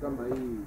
kama hii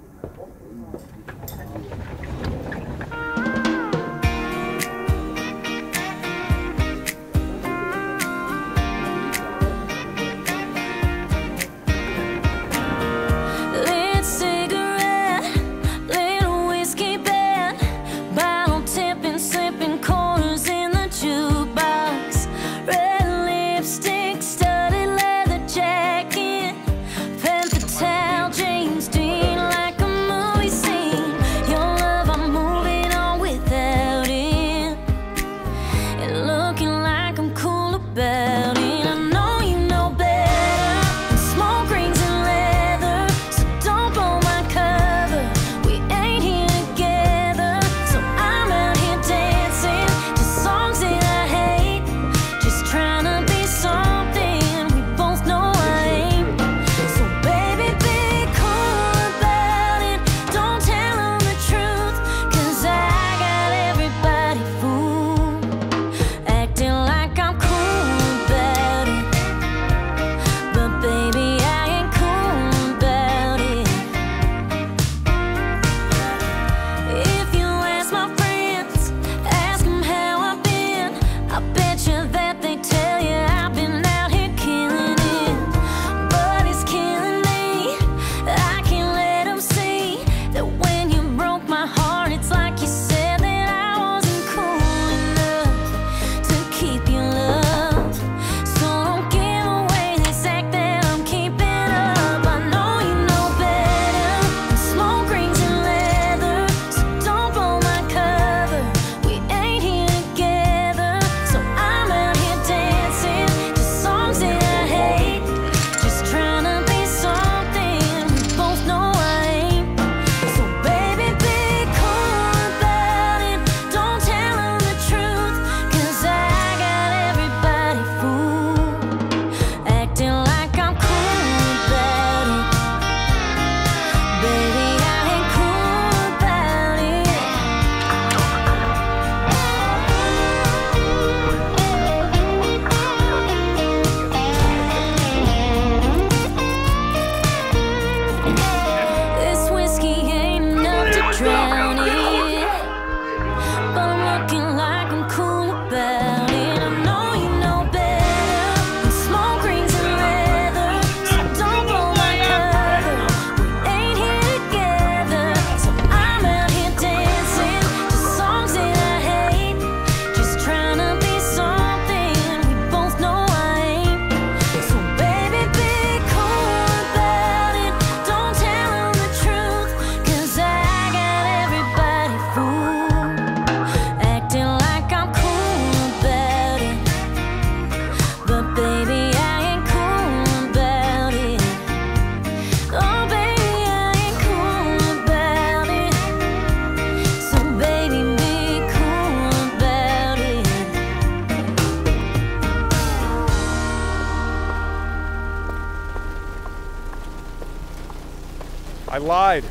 I lied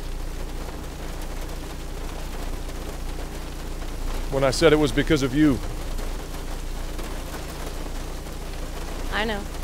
when I said it was because of you. I know.